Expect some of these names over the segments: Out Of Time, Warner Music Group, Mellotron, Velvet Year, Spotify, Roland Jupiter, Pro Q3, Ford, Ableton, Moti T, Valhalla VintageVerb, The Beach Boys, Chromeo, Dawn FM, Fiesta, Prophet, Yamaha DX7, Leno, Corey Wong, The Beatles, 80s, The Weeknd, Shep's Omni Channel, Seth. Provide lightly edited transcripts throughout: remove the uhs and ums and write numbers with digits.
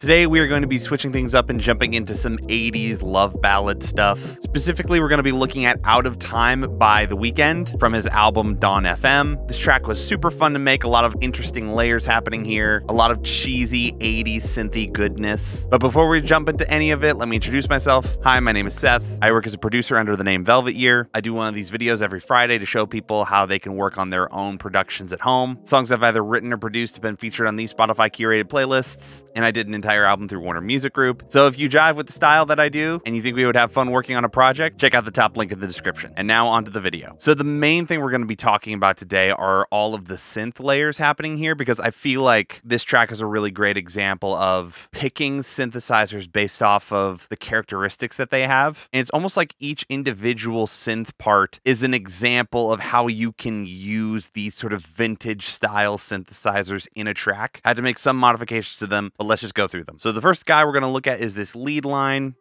Today we are going to be switching things up and jumping into some 80s love ballad stuff. Specifically, we're going to be looking at Out of Time by The Weeknd from his album Dawn FM. This track was super fun to make, a lot of interesting layers happening here, a lot of cheesy 80s synthy goodness. But before we jump into any of it, let me introduce myself. Hi, my name is Seth. I work as a producer under the name Velvet Year. I do one of these videos every Friday to show people how they can work on their own productions at home. Songs I've either written or produced have been featured on these Spotify curated playlists, and I did an entire album through Warner Music Group. So if you jive with the style that I do and you think we would have fun working on a project, check out the top link in the description. And now onto the video. So the main thing we're going to be talking about today are all of the synth layers happening here, because I feel like this track is a really great example of picking synthesizers based off of the characteristics that they have. And it's almost like each individual synth part is an example of how you can use these sort of vintage style synthesizers in a track. I had to make some modifications to them, but let's just go through them. So the first guy we're going to look at is this lead line.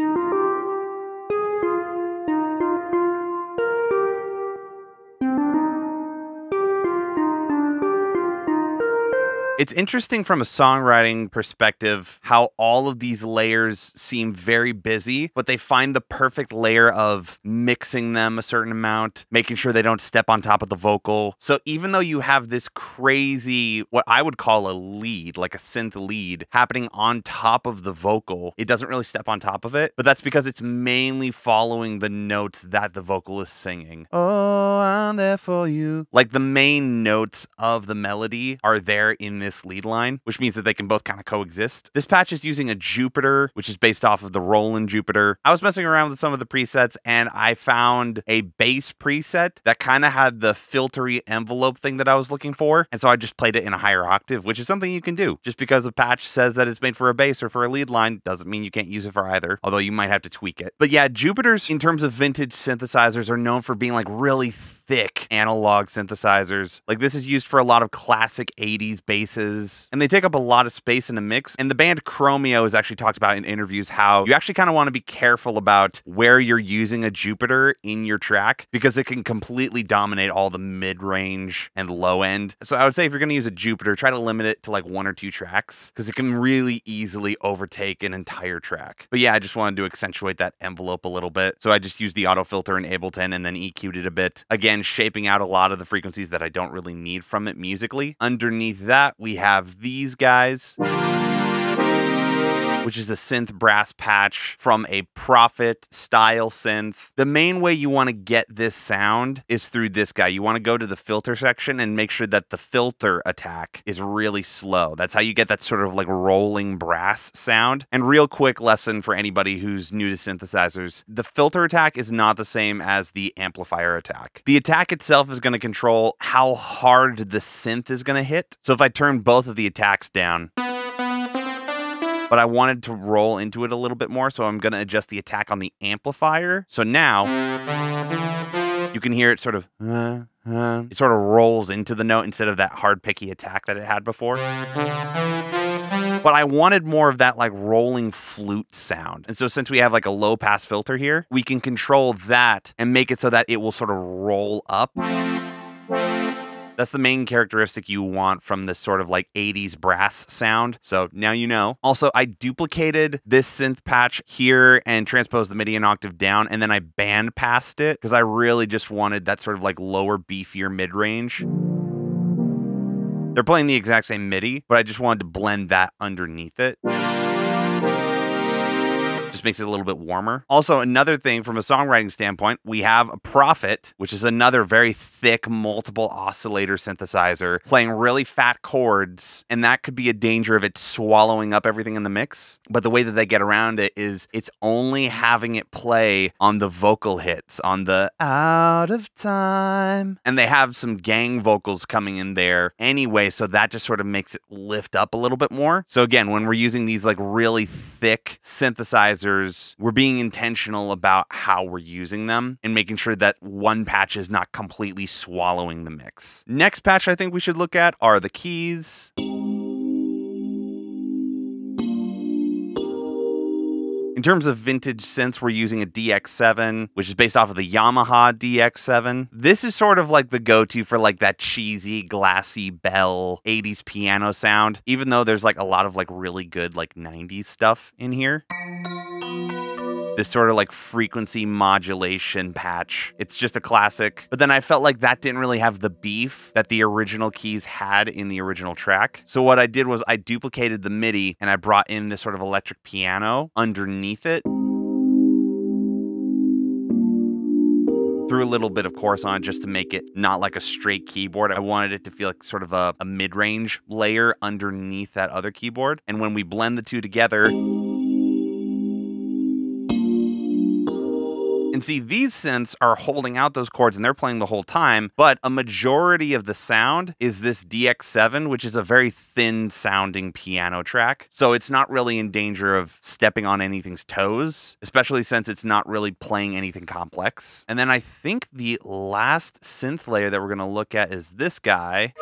It's interesting from a songwriting perspective how all of these layers seem very busy, but they find the perfect layer of mixing them a certain amount, making sure they don't step on top of the vocal. So even though you have this crazy, what I would call a lead, like a synth lead happening on top of the vocal, it doesn't really step on top of it, but that's because it's mainly following the notes that the vocal is singing. Oh, I'm there for you. Like the main notes of the melody are there in this lead line, which means that they can both kind of coexist. This patch is using a Jupiter, which is based off of the Roland Jupiter. I was messing around with some of the presets and I found a bass preset that kind of had the filtery envelope thing that I was looking for. And so I just played it in a higher octave, which is something you can do. Just because a patch says that it's made for a bass or for a lead line doesn't mean you can't use it for either, although you might have to tweak it. But yeah, Jupiters in terms of vintage synthesizers are known for being like really thick analog synthesizers. Like this is used for a lot of classic 80s basses, and they take up a lot of space in a mix. And the band Chromeo has actually talked about in interviews how you actually kind of want to be careful about where you're using a Jupiter in your track, because it can completely dominate all the mid-range and low end. So I would say if you're going to use a Jupiter, try to limit it to like 1 or 2 tracks, because it can really easily overtake an entire track. But yeah, I just wanted to accentuate that envelope a little bit. So I just used the auto filter in Ableton and then EQ'd it a bit. Again, shaping out a lot of the frequencies that I don't really need from it musically. Underneath that, we have these guys, which is a synth brass patch from a Prophet style synth. The main way you want to get this sound is through this guy. You want to go to the filter section and make sure that the filter attack is really slow. That's how you get that sort of like rolling brass sound. And real quick lesson for anybody who's new to synthesizers, the filter attack is not the same as the amplifier attack. The attack itself is going to control how hard the synth is going to hit. So if I turn both of the attacks down, but I wanted to roll into it a little bit more, so I'm gonna adjust the attack on the amplifier. So now you can hear it sort of, it sort of rolls into the note instead of that hard picky attack that it had before. But I wanted more of that like rolling flute sound. And so since we have like a low pass filter here, we can control that and make it so that it will sort of roll up. That's the main characteristic you want from this sort of like 80s brass sound. So now you know. Also, I duplicated this synth patch here and transposed the MIDI an octave down, and then I band passed it because I really just wanted that sort of like lower, beefier mid-range. They're playing the exact same MIDI, but I just wanted to blend that underneath it. Just makes it a little bit warmer. Also, another thing from a songwriting standpoint, we have a Prophet, which is another very thick multiple oscillator synthesizer playing really fat chords, and that could be a danger of it swallowing up everything in the mix. But the way that they get around it is it's only having it play on the vocal hits, on the Out of Time, and they have some gang vocals coming in there anyway, so that just sort of makes it lift up a little bit more. So again, when we're using these like really thick synthesizers, we're being intentional about how we're using them and making sure that one patch is not completely swallowing the mix. Next patch I think we should look at are the keys. In terms of vintage synths, we're using a DX7, which is based off of the Yamaha DX7. This is sort of like the go-to for like that cheesy, glassy bell 80s piano sound, even though there's like a lot of like really good like 90s stuff in here. This sort of like frequency modulation patch. It's just a classic. But then I felt like that didn't really have the beef that the original keys had in the original track. So what I did was I duplicated the MIDI and I brought in this sort of electric piano underneath it. Threw a little bit of chorus on it just to make it not like a straight keyboard. I wanted it to feel like sort of a mid-range layer underneath that other keyboard. And when we blend the two together, and see, these synths are holding out those chords and they're playing the whole time, but a majority of the sound is this DX7, which is a very thin sounding piano track. So it's not really in danger of stepping on anything's toes, especially since it's not really playing anything complex. And then I think the last synth layer that we're gonna look at is this guy,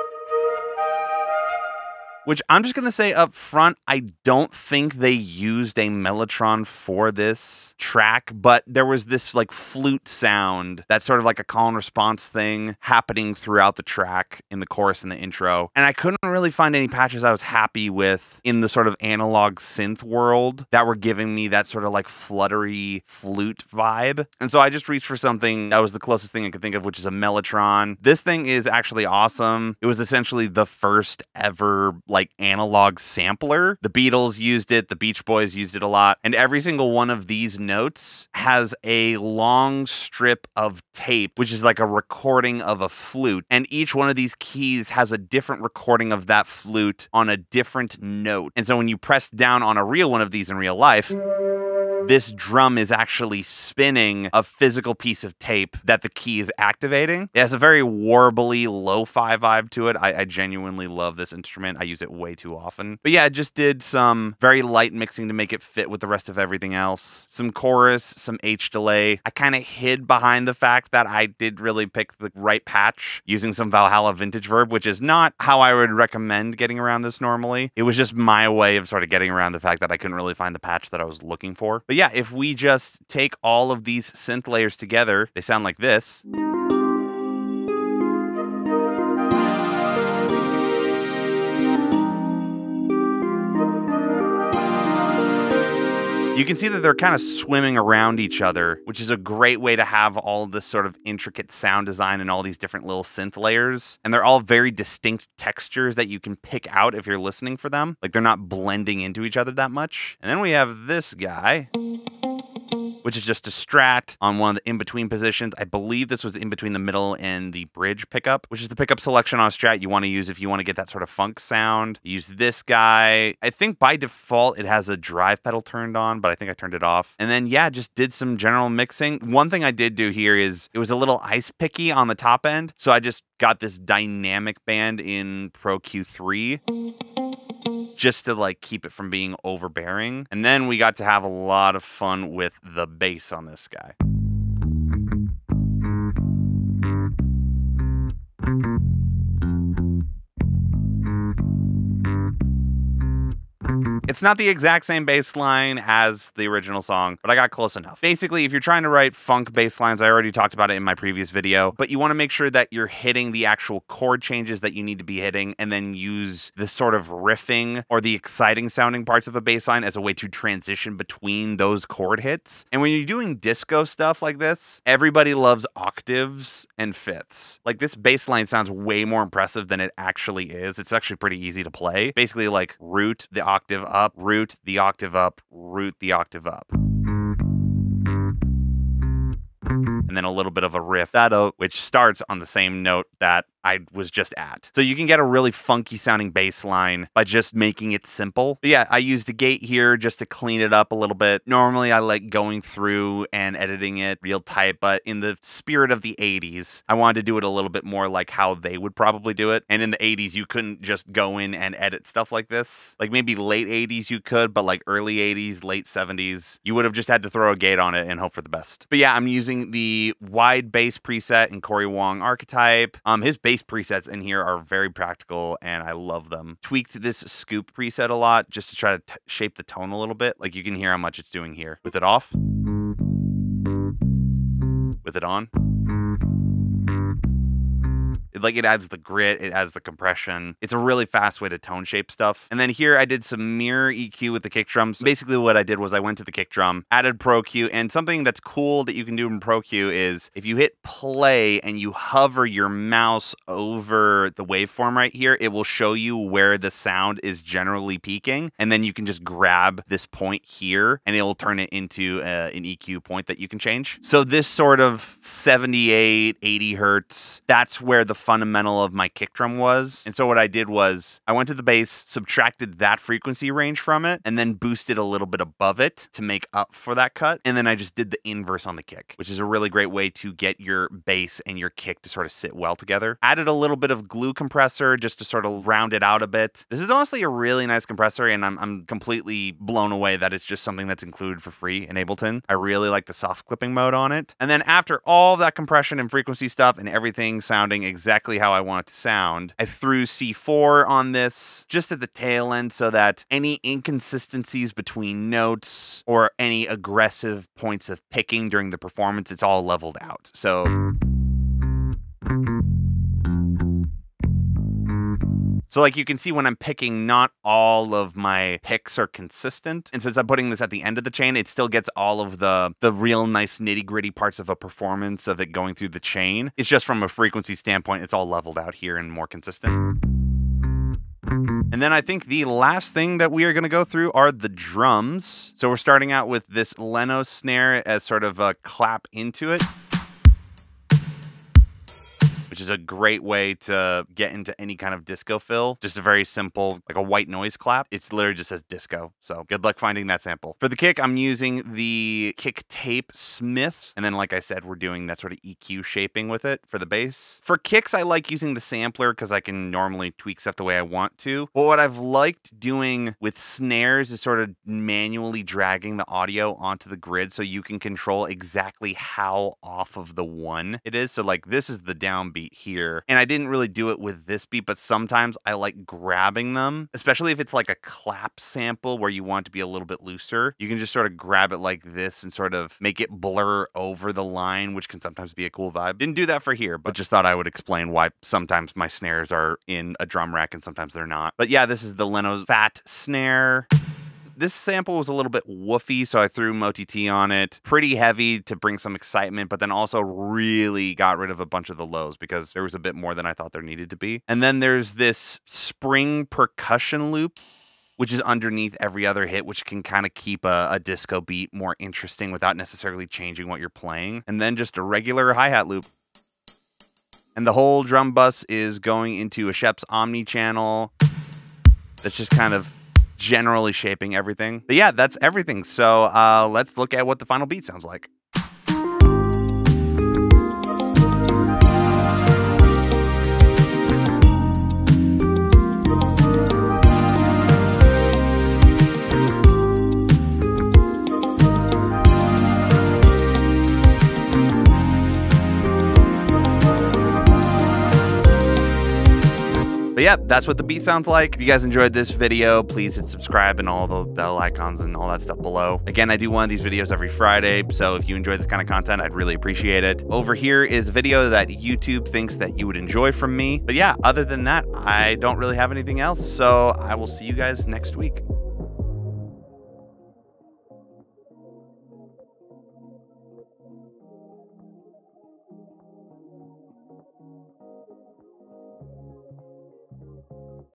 which I'm just going to say up front, I don't think they used a Mellotron for this track, but there was this like flute sound that's sort of like a call and response thing happening throughout the track in the chorus and the intro. And I couldn't really find any patches I was happy with in the sort of analog synth world that were giving me that sort of like fluttery flute vibe. And so I just reached for something that was the closest thing I could think of, which is a Mellotron. This thing is actually awesome. It was essentially the first ever like analog sampler. The Beatles used it, the Beach Boys used it a lot, and every single one of these notes has a long strip of tape, which is like a recording of a flute, and each one of these keys has a different recording of that flute on a different note. And so when you press down on a real one of these in real life, this drum is actually spinning a physical piece of tape that the key is activating. It has a very warbly lo-fi vibe to it. I genuinely love this instrument. I use it way too often. But yeah, I just did some very light mixing to make it fit with the rest of everything else. Some chorus, some H delay. I kind of hid behind the fact that I did really pick the right patch using some Valhalla VintageVerb, which is not how I would recommend getting around this normally. It was just my way of sort of getting around the fact that I couldn't really find the patch that I was looking for. But yeah, if we just take all of these synth layers together, they sound like this. You can see that they're kind of swimming around each other, which is a great way to have all this sort of intricate sound design and all these different little synth layers. And they're all very distinct textures that you can pick out if you're listening for them. Like, they're not blending into each other that much. And then we have this guy, which is just a strat on one of the in-between positions. I believe this was in between the middle and the bridge pickup, which is the pickup selection on a strat you want to use if you want to get that sort of funk sound. Use this guy. I think by default it has a drive pedal turned on, but I think I turned it off. And then yeah, just did some general mixing. One thing I did do here is it was a little ice picky on the top end, so I just got this dynamic band in Pro Q3. Just to like keep it from being overbearing. And then we got to have a lot of fun with the bass on this guy. It's not the exact same bass line as the original song, but I got close enough. Basically, if you're trying to write funk bass lines, I already talked about it in my previous video, but you want to make sure that you're hitting the actual chord changes that you need to be hitting, and then use the sort of riffing or the exciting sounding parts of a bass line as a way to transition between those chord hits. And when you're doing disco stuff like this, everybody loves octaves and fifths. Like, this bass line sounds way more impressive than it actually is. It's actually pretty easy to play. Basically, like, root the octave up, root the octave up, root the octave up. And then a little bit of a riff, which starts on the same note that I was just at. So you can get a really funky sounding bass line by just making it simple. But yeah, I used a gate here just to clean it up a little bit. Normally I like going through and editing it real tight, but in the spirit of the 80s, I wanted to do it a little bit more like how they would probably do it. And in the 80s, you couldn't just go in and edit stuff like this. Like, maybe late 80s you could, but like early 80s, late 70s, you would have just had to throw a gate on it and hope for the best. But yeah, I'm using the wide bass preset in Corey Wong Archetype. His bass bass presets in here are very practical and I love them. Tweaked this scoop preset a lot just to try to shape the tone a little bit. Like you can hear how much it's doing here. With it off, with it on. Like it adds the grit, it adds the compression. It's a really fast way to tone shape stuff. And then here I did some mirror EQ with the kick drums. Basically what I did was I went to the kick drum, added Pro Q, and something that's cool that you can do in Pro Q is if you hit play and you hover your mouse over the waveform right here, it will show you where the sound is generally peaking. And then you can just grab this point here and it will turn it into an EQ point that you can change. So this sort of 78, 80 hertz, that's where the fundamental of my kick drum was. And so what I did was I went to the bass, subtracted that frequency range from it, and then boosted a little bit above it to make up for that cut. And then I just did the inverse on the kick, which is a really great way to get your bass and your kick to sort of sit well together. Added a little bit of glue compressor just to sort of round it out a bit. This is honestly a really nice compressor, and I'm completely blown away that it's just something that's included for free in Ableton. I really like the soft clipping mode on it. And then after all that compression and frequency stuff and everything sounding exactly how I want it to sound, I threw C4 on this just at the tail end so that any inconsistencies between notes or any aggressive points of picking during the performance, it's all leveled out. So like you can see when I'm picking, not all of my picks are consistent. And since I'm putting this at the end of the chain, it still gets all of the real nice nitty gritty parts of a performance of it going through the chain. It's just from a frequency standpoint, it's all leveled out here and more consistent. And then I think the last thing that we are going to go through are the drums. So we're starting out with this Leno snare as sort of a clap into it, which is a great way to get into any kind of disco fill. Just a very simple, like a white noise clap. It's literally just says disco. So good luck finding that sample. For the kick, I'm using the kick tape Smith. And then like I said, we're doing that sort of EQ shaping with it for the bass. For kicks, I like using the sampler because I can normally tweak stuff the way I want to. But what I've liked doing with snares is sort of manually dragging the audio onto the grid so you can control exactly how off of the one it is. So like this is the downbeat here, and I didn't really do it with this beat, but sometimes I like grabbing them, especially if it's like a clap sample where you want to be a little bit looser. You can just sort of grab it like this and sort of make it blur over the line, which can sometimes be a cool vibe. Didn't do that for here, but just thought I would explain why sometimes my snares are in a drum rack and sometimes they're not. But yeah, this is the Leno fat snare. This sample was a little bit woofy, so I threw Moti T on it. Pretty heavy to bring some excitement, but then also really got rid of a bunch of the lows because there was a bit more than I thought there needed to be. And then there's this spring percussion loop, which is underneath every other hit, which can kind of keep a disco beat more interesting without necessarily changing what you're playing. And then just a regular hi-hat loop. And the whole drum bus is going into a Shep's Omni Channel that's just kind of generally shaping everything. But yeah, that's everything. So let's look at what the final beat sounds like. But yeah, that's what the beat sounds like. If you guys enjoyed this video, please hit subscribe and all the bell icons and all that stuff below. Again, I do one of these videos every Friday, so if you enjoy this kind of content, I'd really appreciate it. Over here is a video that YouTube thinks that you would enjoy from me. But yeah, other than that, I don't really have anything else, so I will see you guys next week.